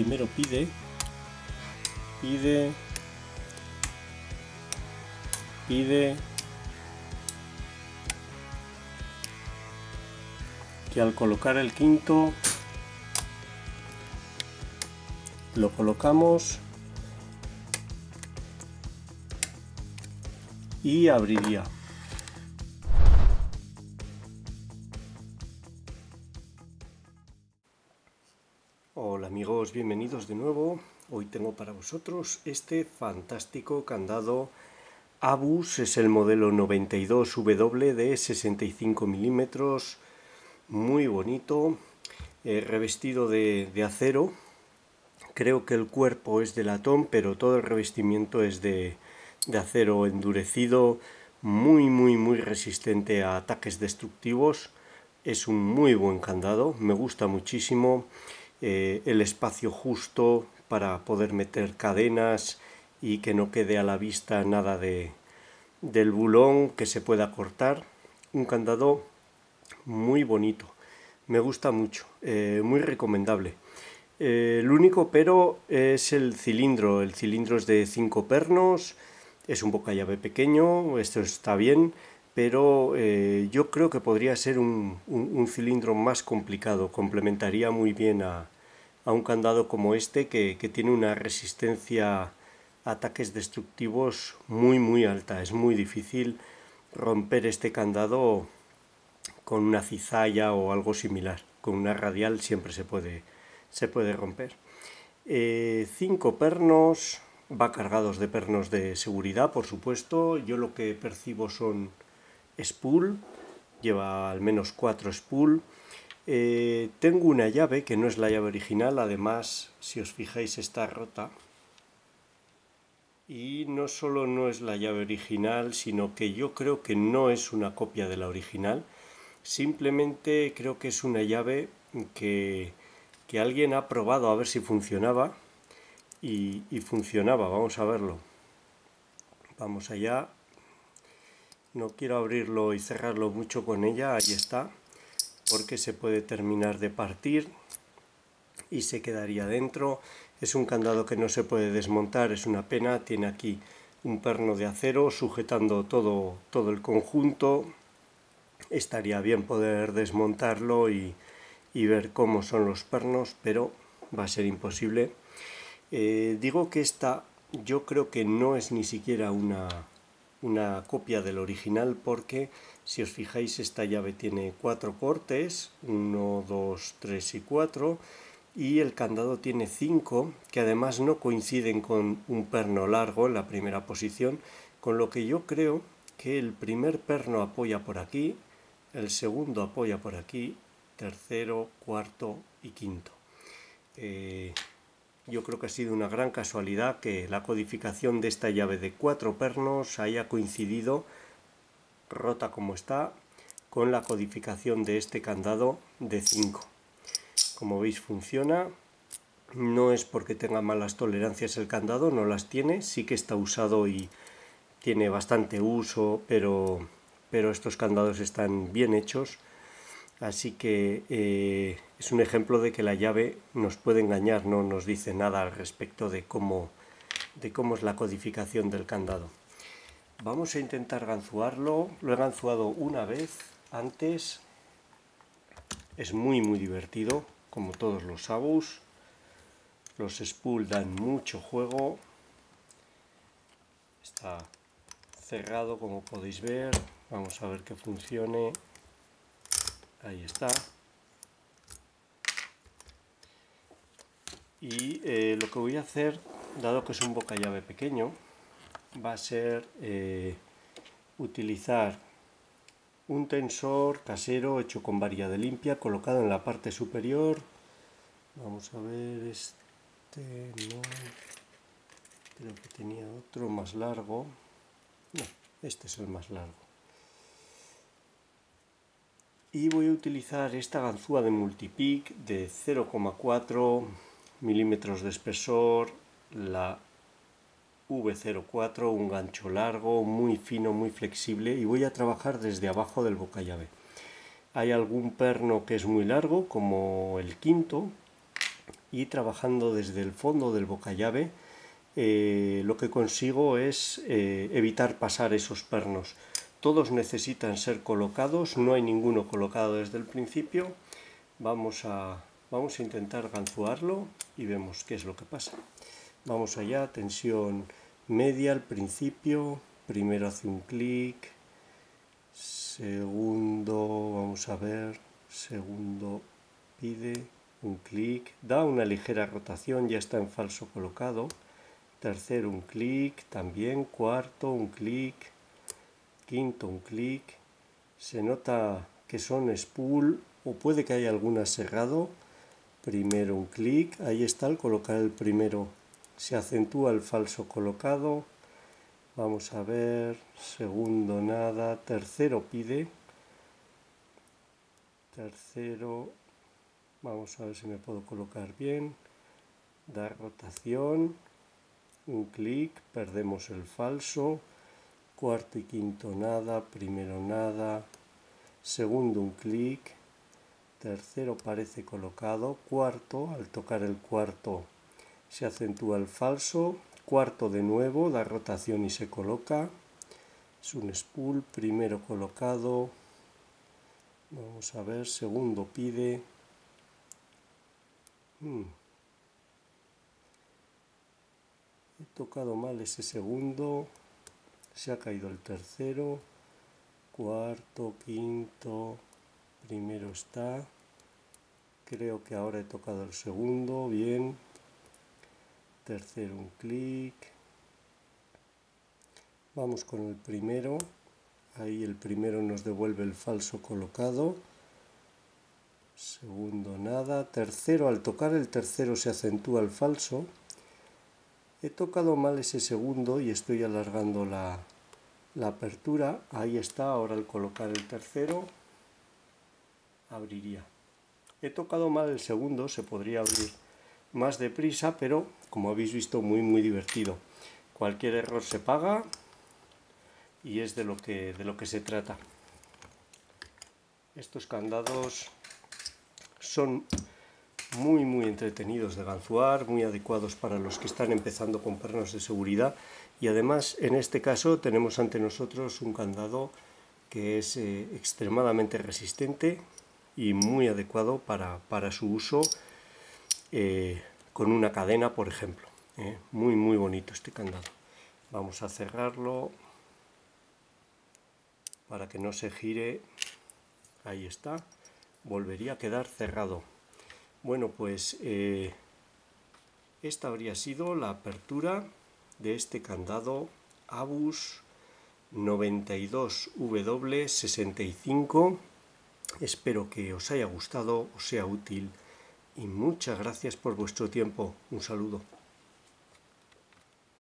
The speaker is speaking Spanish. primero pide que al colocar el quinto lo colocamos y abriría. Hola amigos, bienvenidos de nuevo. Hoy tengo para vosotros este fantástico candado Abus, es el modelo 92W de 65 milímetros, muy bonito, revestido de acero. Creo que el cuerpo es de latón, pero todo el revestimiento es de acero endurecido, muy resistente a ataques destructivos. Es un muy buen candado, me gusta muchísimo, el espacio justo para poder meter cadenas y que no quede a la vista nada del bulón que se pueda cortar. Un candado muy bonito, me gusta mucho, muy recomendable. El único pero es el cilindro. El cilindro es de 5 pernos, es un bocallave pequeño, esto está bien, pero yo creo que podría ser un cilindro más complicado. Complementaría muy bien a un candado como este que tiene una resistencia a ataques destructivos muy alta. Es muy difícil romper este candado con una cizalla o algo similar. Con una radial siempre se puede romper. 5 pernos, va cargados de pernos de seguridad, por supuesto. Yo lo que percibo son spool, lleva al menos 4 spool. Tengo una llave que no es la llave original, además, si os fijáis, está rota. Y no solo no es la llave original, sino que yo creo que no es una copia de la original. Simplemente creo que es una llave que alguien ha probado a ver si funcionaba y funcionaba. Vamos a verlo. Vamos allá. No quiero abrirlo y cerrarlo mucho con ella. Ahí está, porque se puede terminar de partir y se quedaría dentro. Es un candado que no se puede desmontar, es una pena. Tiene aquí un perno de acero sujetando todo el conjunto. Estaría bien poder desmontarlo y ver cómo son los pernos, pero va a ser imposible. Digo que esta yo creo que no es ni siquiera una copia del original, porque si os fijáis, esta llave tiene 4 cortes, 1, 2, 3 y 4, y el candado tiene 5, que además no coinciden con un perno largo en la primera posición, con lo que yo creo que el primer perno apoya por aquí, el segundo apoya por aquí, tercero, cuarto y quinto. Yo creo que ha sido una gran casualidad que la codificación de esta llave de 4 pernos haya coincidido, rota como está, con la codificación de este candado de 5. Como veis, funciona. No es porque tenga malas tolerancias el candado, no las tiene. Sí que está usado y tiene bastante uso, pero estos candados están bien hechos. Así que es un ejemplo de que la llave nos puede engañar, no nos dice nada al respecto de cómo es la codificación del candado. Vamos a intentar ganzuarlo. Lo he ganzuado una vez antes. Es muy divertido, como todos los Abus. Los spool dan mucho juego. Está cerrado, como podéis ver. Vamos a ver que funcione. Ahí está. Y lo que voy a hacer, dado que es un bocallave pequeño, va a ser utilizar un tensor casero hecho con varilla de limpia, colocado en la parte superior. Vamos a ver, este no, creo que tenía otro más largo. No, este es el más largo. Y voy a utilizar esta ganzúa de Multipick de 0,4 milímetros de espesor, la V04, un gancho largo, muy fino, muy flexible, y voy a trabajar desde abajo del bocallave. Hay algún perno que es muy largo, como el quinto, y trabajando desde el fondo del bocallave lo que consigo es evitar pasar esos pernos. Todos necesitan ser colocados, no hay ninguno colocado desde el principio. Vamos a intentar ganzúarlo y vemos qué es lo que pasa. Vamos allá, tensión media al principio, primero hace un clic, segundo, vamos a ver, segundo pide un clic, da una ligera rotación, ya está en falso colocado. Tercero un clic, también cuarto un clic, quinto un clic. Se nota que son spool o puede que haya algún aserrado. Primero un clic, ahí está, al colocar el primero se acentúa el falso colocado. Vamos a ver, segundo nada, tercero pide, tercero, vamos a ver si me puedo colocar bien, da rotación, un clic, perdemos el falso, cuarto y quinto nada, primero nada, segundo un clic, tercero parece colocado, cuarto, al tocar el cuarto se acentúa el falso, cuarto de nuevo, da rotación y se coloca, es un spool, primero colocado, vamos a ver, segundo pide, he tocado mal ese segundo, se ha caído el tercero, cuarto, quinto, primero está, creo que ahora he tocado el segundo, bien, tercero un clic, vamos con el primero, ahí el primero nos devuelve el falso colocado, segundo nada, tercero, al tocar el tercero se acentúa el falso. He tocado mal ese segundo y estoy alargando la apertura. Ahí está, ahora al colocar el tercero, abriría. He tocado mal el segundo, se podría abrir más deprisa, pero como habéis visto, muy divertido. Cualquier error se paga y es de lo que se trata. Estos candados son muy entretenidos de ganzúar, muy adecuados para los que están empezando con pernos de seguridad, y además en este caso tenemos ante nosotros un candado que es extremadamente resistente y muy adecuado para su uso con una cadena, por ejemplo. Muy bonito este candado. Vamos a cerrarlo para que no se gire. Ahí está, volvería a quedar cerrado. Bueno, pues esta habría sido la apertura de este candado Abus 92W/65. Espero que os haya gustado, os sea útil y muchas gracias por vuestro tiempo. Un saludo.